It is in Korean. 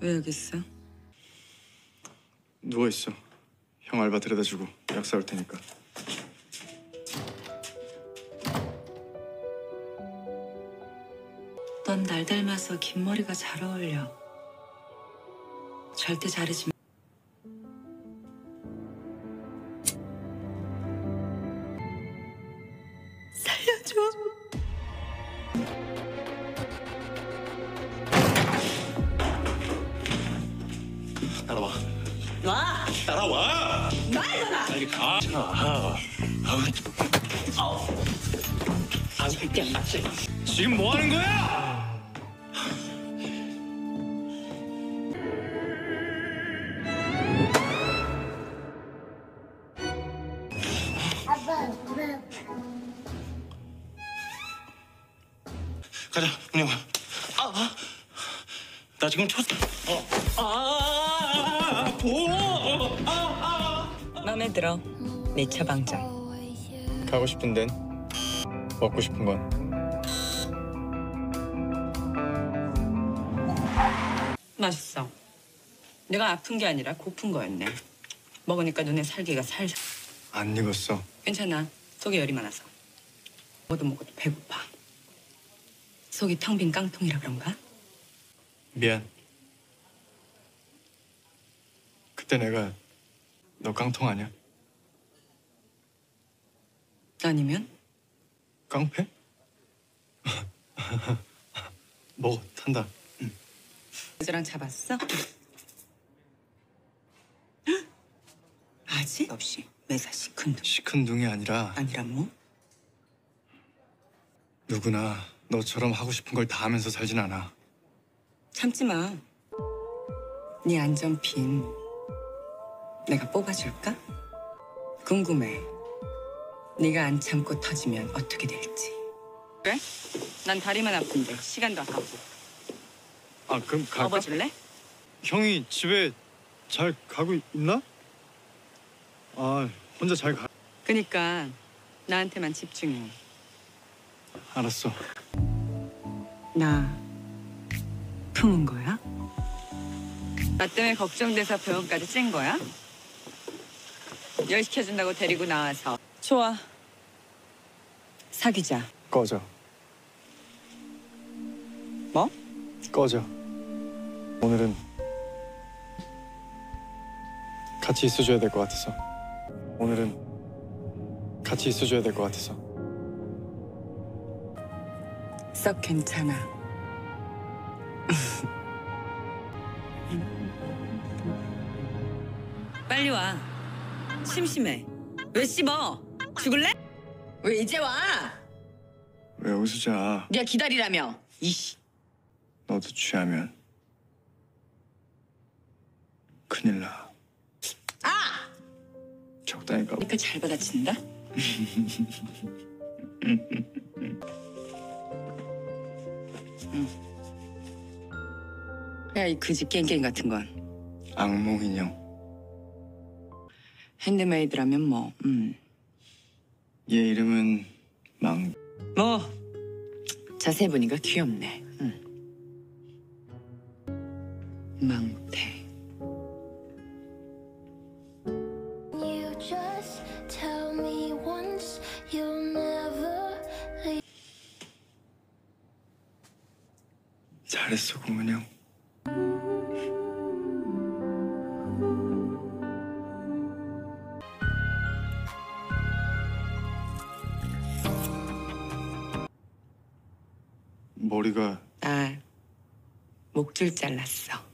왜 여기 있어? 누워있어. 형 알바 데려다주고 약 사올 테니까. 넌 날 닮아서 긴 머리가 잘 어울려. 절대 자르지 마. 따라와. 와! 따라와! 말려라! 빨리 가! 아우! 지금 뭐 하는 거야? 아빠! 가자, 문영아. 아! 나 지금 쳤어. 맘에 들어. 내 처방전. 가고 싶은 데는 먹고 싶은 건. 맛있어. 내가 아픈 게 아니라 고픈 거였네. 먹으니까 눈에 살기가 살살. 안 익었어. 괜찮아. 속에 열이 많아서. 먹어도 배고파. 속이 텅 빈 깡통이라 그런가? 미안. 그때 내가 너 깡통 아니야? 아니면? 깡패? 먹어, 탄다. 응. 여자랑 잡았어? 아직? 없이 매사 시큰둥. 시큰둥이 아니라. 아니라 뭐? 누구나 너처럼 하고 싶은 걸 다 하면서 살진 않아. 참지 마. 네 안전핀 내가 뽑아줄까? 궁금해. 네가 안 참고 터지면 어떻게 될지. 그래? 난 다리만 아픈데 시간도 아깝고. 아, 그럼 갈까? 업어줄래? 형이 집에 잘 가고 있나? 아, 혼자 잘 가. 그니까 나한테만 집중해. 알았어. 나 품은 거야? 나 때문에 걱정돼서 병원까지 찐 거야? 열 시켜준다고 데리고 나와서. 좋아. 사귀자. 꺼져. 뭐? 꺼져. 오늘은 같이 있어줘야 될 것 같아서. 오늘은 같이 있어줘야 될 것 같아서. 썩 괜찮아. 빨리 와. 심심해. 왜 씹어? 죽을래? 왜 이제 와? 왜 여기서 자? 네가 기다리라며. 이씨. 너도 취하면 큰일 나. 아! 적당히 가. 그러니까 잘 받아친다? 야, 이 그지 깽깽 같은 건. 악몽 인형. 핸드메이드라면 뭐, 얘 이름은 망. 뭐? 자세히 보니까 귀엽네. 망태. 잘했어, 고 문형. 머리가. 나 목줄 잘랐어.